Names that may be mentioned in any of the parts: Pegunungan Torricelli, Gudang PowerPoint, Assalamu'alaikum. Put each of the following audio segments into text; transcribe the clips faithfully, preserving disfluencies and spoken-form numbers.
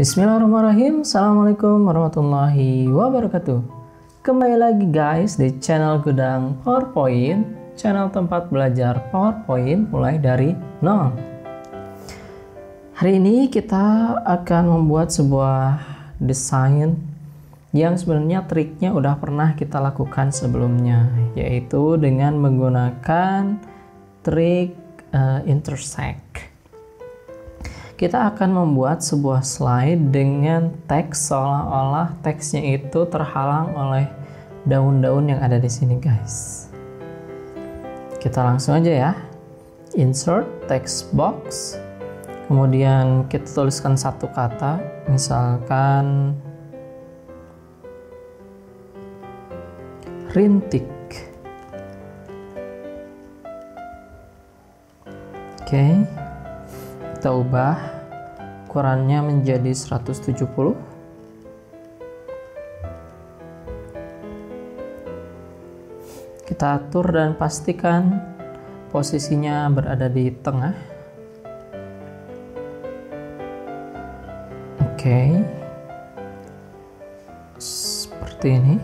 Bismillahirrahmanirrahim. Assalamualaikum warahmatullahi wabarakatuh. Kembali lagi guys di channel Gudang PowerPoint, channel tempat belajar PowerPoint mulai dari nol. Hari ini kita akan membuat sebuah desain yang sebenarnya triknya udah pernah kita lakukan sebelumnya, yaitu dengan menggunakan trik uh, intersect. Kita akan membuat sebuah slide dengan teks seolah-olah teksnya itu terhalang oleh daun-daun yang ada di sini guys. Kita langsung aja ya. Insert text box. Kemudian kita tuliskan satu kata, misalkan rintik. Oke. Okay. Kita ubah ukurannya menjadi seratus tujuh puluh. Kita atur dan pastikan posisinya berada di tengah. Oke. Seperti ini.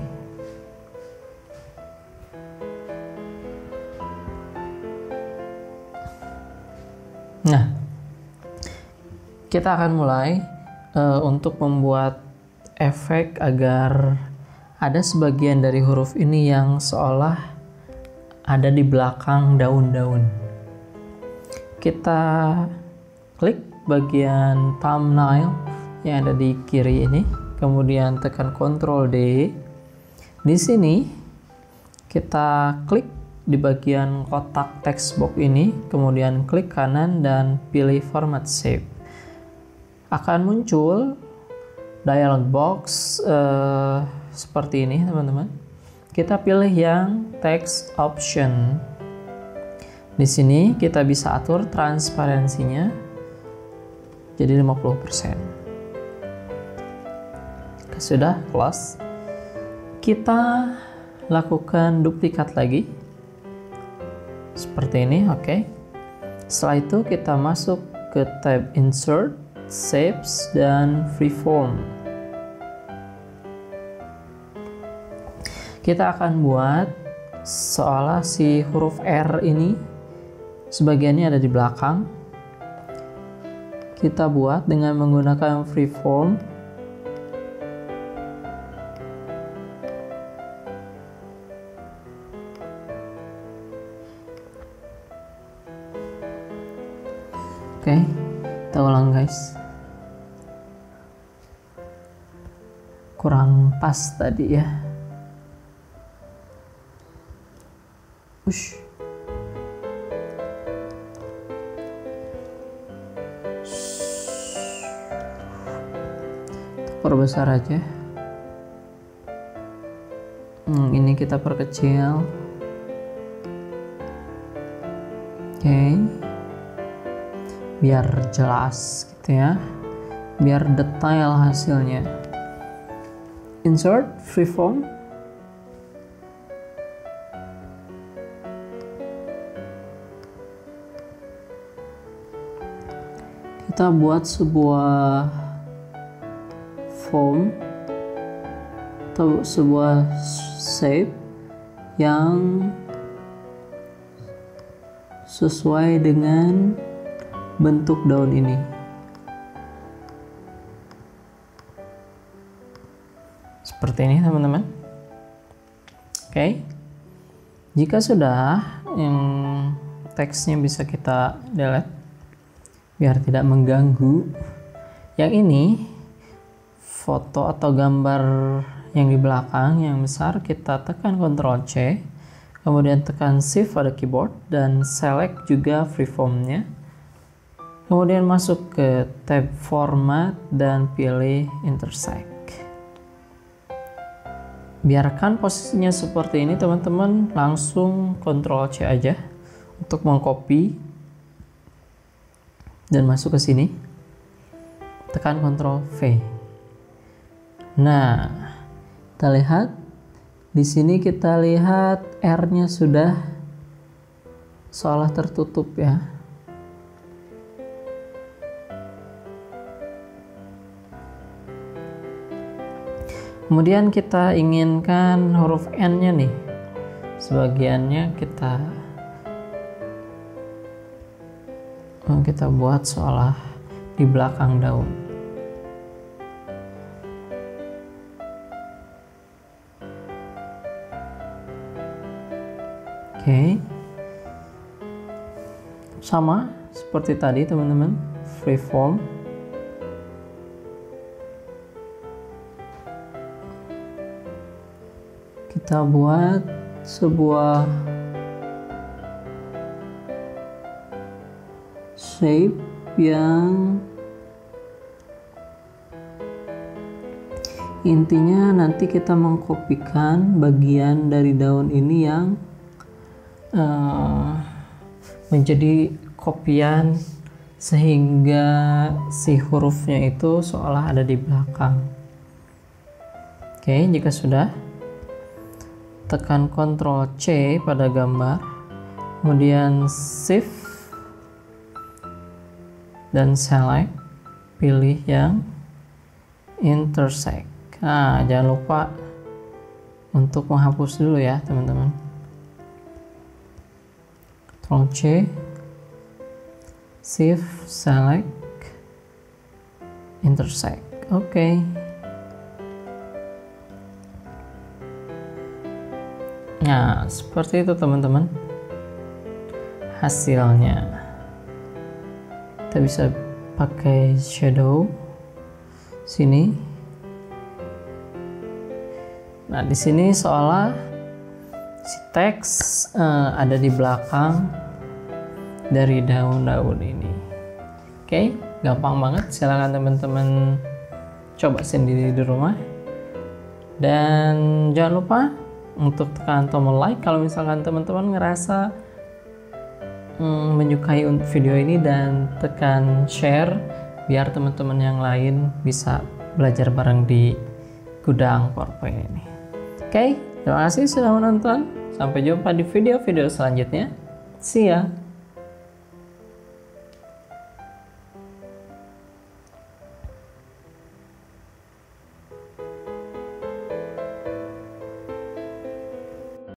Nah, kita akan mulai uh, untuk membuat efek agar ada sebagian dari huruf ini yang seolah ada di belakang daun-daun. Kita klik bagian thumbnail yang ada di kiri ini, kemudian tekan control D. Di sini kita klik di bagian kotak text box ini, kemudian klik kanan dan pilih format shape. Akan muncul dialog box uh, seperti ini teman-teman. Kita pilih yang text option. Di sini kita bisa atur transparansinya jadi lima puluh persen. Sudah, close. Kita lakukan duplikat lagi seperti ini. Oke. Okay. Setelah itu kita masuk ke tab insert, shapes, dan freeform. Kita akan buat seolah si huruf R ini sebagiannya ada di belakang. Kita buat dengan menggunakan freeform. Oke, kita ulang guys. Kurang pas tadi ya. Ush. Perbesar aja. Hmm, ini kita perkecil. Oke. Okay. Biar jelas gitu ya. Biar detail hasilnya. Insert, freeform. Kita buat sebuah form atau sebuah shape yang sesuai dengan bentuk daun ini. Seperti ini teman-teman. Oke. Okay. Jika sudah, yang teksnya bisa kita delete biar tidak mengganggu. Yang ini foto atau gambar yang di belakang yang besar, kita tekan control C, kemudian tekan shift pada keyboard dan select juga freeformnya. Kemudian masuk ke tab format dan pilih intersect. Biarkan posisinya seperti ini teman-teman, langsung control C aja untuk mengcopy dan masuk ke sini, tekan control V. Nah, kita lihat di sini, kita lihat R-nya sudah seolah tertutup ya. Kemudian kita inginkan huruf N-nya nih, sebagiannya kita kita buat seolah di belakang daun. Oke, sama seperti tadi teman-teman, freeform. Kita buat sebuah shape yang intinya nanti kita mengkopikan bagian dari daun ini yang uh, menjadi kopian sehingga si hurufnya itu seolah ada di belakang. Oke, jika sudah, tekan Ctrl C pada gambar, kemudian Shift dan Select, pilih yang intersect. Nah, jangan lupa untuk menghapus dulu ya teman-teman. Ctrl C, Shift, Select, intersect. Oke. Okay. Nah, seperti itu teman-teman hasilnya. Kita bisa pakai shadow sini. Nah, di sini seolah si teks eh, ada di belakang dari daun-daun ini. Oke, okay, gampang banget. Silahkan teman-teman coba sendiri di rumah. Dan jangan lupa untuk tekan tombol like kalau misalkan teman-teman ngerasa mm, menyukai video ini, dan tekan share biar teman-teman yang lain bisa belajar bareng di Gudang PowerPoint ini. Oke, okay, terima kasih sudah menonton. Sampai jumpa di video-video selanjutnya. See ya.